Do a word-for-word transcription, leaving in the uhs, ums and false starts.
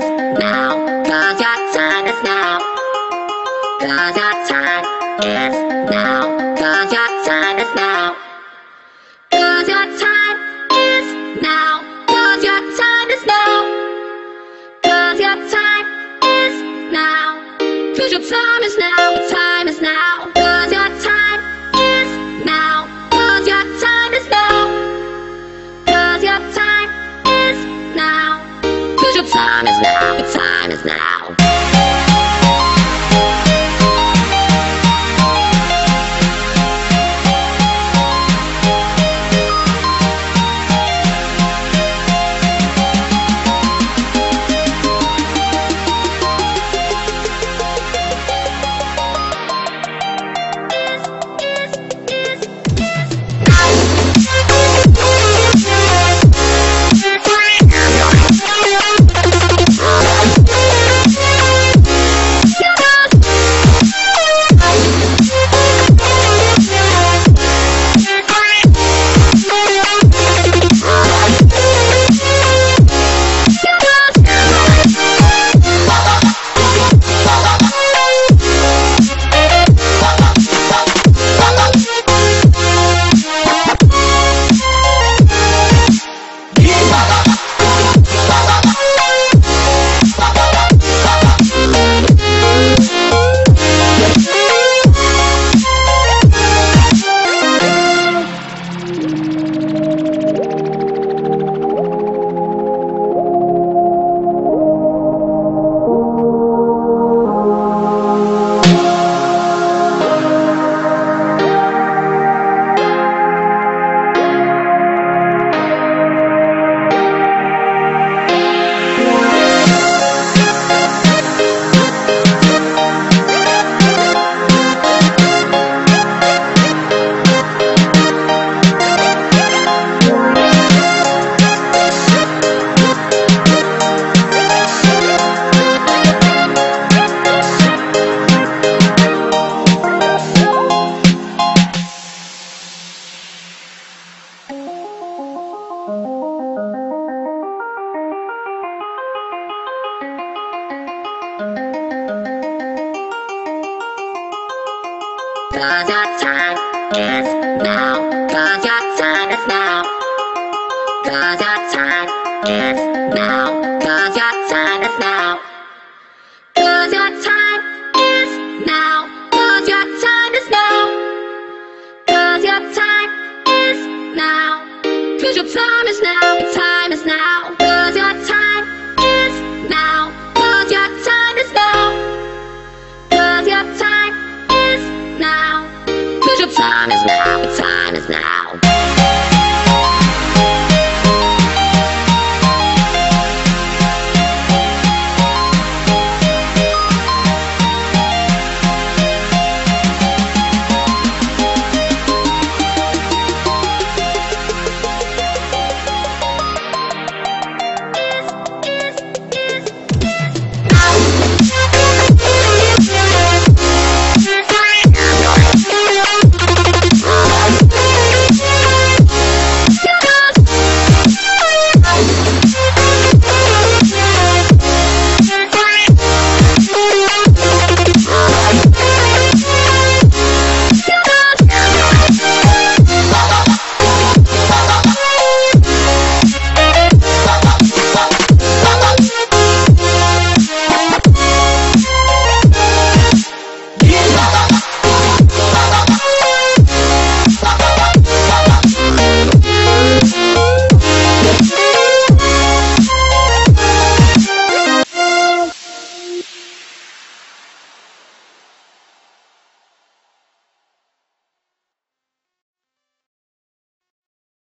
signs now, 'cause your time is now, 'cause your time is now, 'cause your time is now, 'cause your time is now, 'cause your time is now, 'cause your time is now, 'cause your time is now, time is now, 'cause your time is now, 'cause your time is now, 'cause your time is now, 'cause your time is now, your time is now. Cause your time is now, 'cause your time is now, 'cause your time is now, 'cause your time is now, 'cause your time is now, 'cause your time is now, 'cause your time is now, 'cause your time is now, your time is now.